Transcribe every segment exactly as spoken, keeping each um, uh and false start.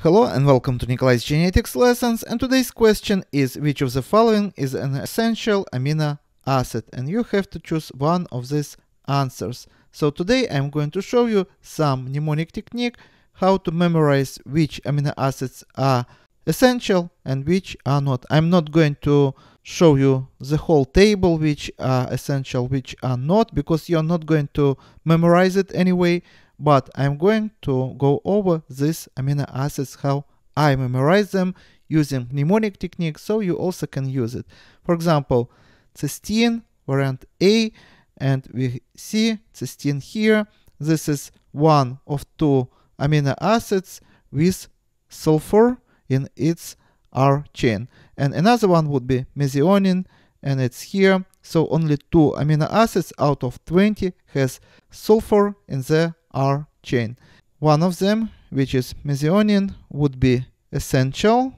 Hello and welcome to Nikolay's Genetics Lessons, and today's question is which of the following is an essential amino acid, and you have to choose one of these answers. So today I'm going to show you some mnemonic technique how to memorize which amino acids are essential and which are not. I'm not going to show you the whole table which are essential, which are not, because you're not going to memorize it anyway. But I'm going to go over these amino acids, how I memorize them using mnemonic technique, so you also can use it. For example, cysteine, variant A, and we see cysteine here. This is one of two amino acids with sulfur in its R chain. And another one would be methionine, and it's here. So only two amino acids out of twenty has sulfur in the R chain. One of them, which is methionine, would be essential,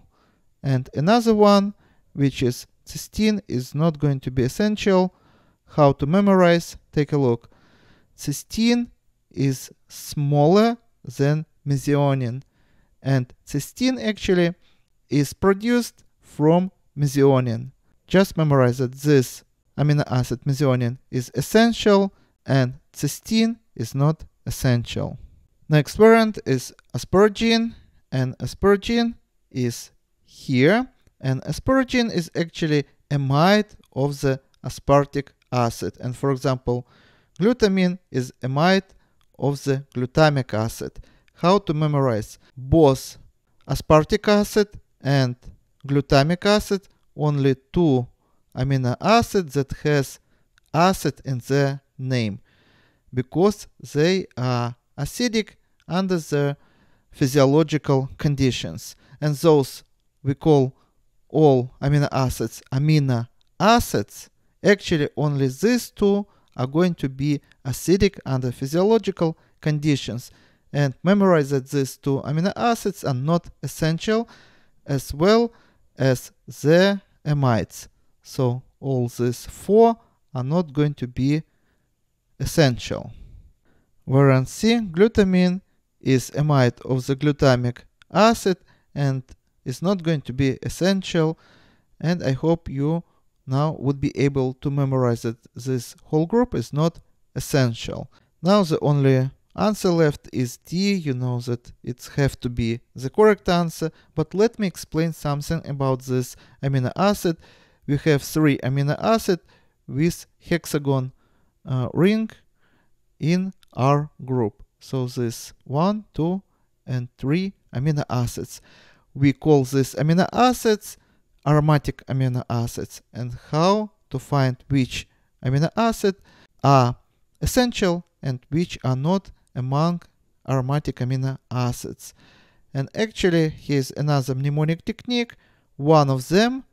and another one, which is cysteine, is not going to be essential. How to memorize? Take a look. Cysteine is smaller than methionine, and cysteine actually is produced from methionine. Just memorize that this amino acid methionine is essential and cysteine is not essential. Next variant is asparagine, and asparagine is here, and asparagine is actually amide of the aspartic acid, and for example glutamine is amide of the glutamic acid. How to memorize? Both aspartic acid and glutamic acid, only two amino acids that has acid in their name, because they are acidic under the physiological conditions. And those we call all amino acids amino acids. Actually, only these two are going to be acidic under physiological conditions. And memorize that these two amino acids are not essential, as well as their amides. So all these four are not going to be essential. Variant C, glutamine, is amide of the glutamic acid and is not going to be essential. And I hope you now would be able to memorize that this whole group is not essential. Now the only answer left is D. You know that it has to be the correct answer, but let me explain something about this amino acid. We have three amino acids with hexagon Uh, ring in our group. So this one, two, and three amino acids. We call these amino acids aromatic amino acids. And how to find which amino acid are essential and which are not among aromatic amino acids. And actually, here's another mnemonic technique. One of them,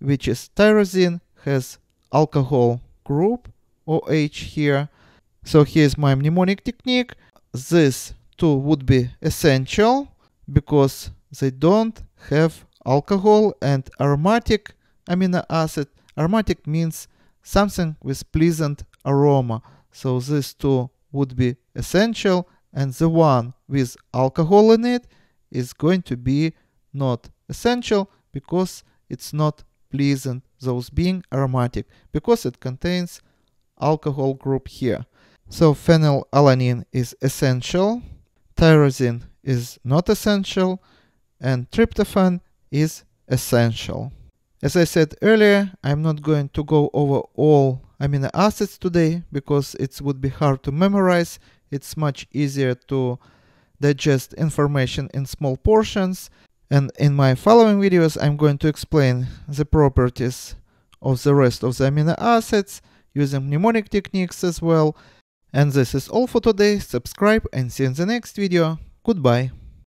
which is tyrosine, has alcohol group O H here. So here's my mnemonic technique. These two would be essential because they don't have alcohol, and aromatic amino acid. Aromatic means something with pleasant aroma. So these two would be essential, and the one with alcohol in it is going to be not essential because it's not pleasant, those being aromatic, because it contains alcohol group here. So phenylalanine is essential, tyrosine is not essential, and tryptophan is essential. As I said earlier, I'm not going to go over all amino acids today because it would be hard to memorize. It's much easier to digest information in small portions. And in my following videos, I'm going to explain the properties of the rest of the amino acids using mnemonic techniques as well. And this is all for today. Subscribe and see you in the next video. Goodbye.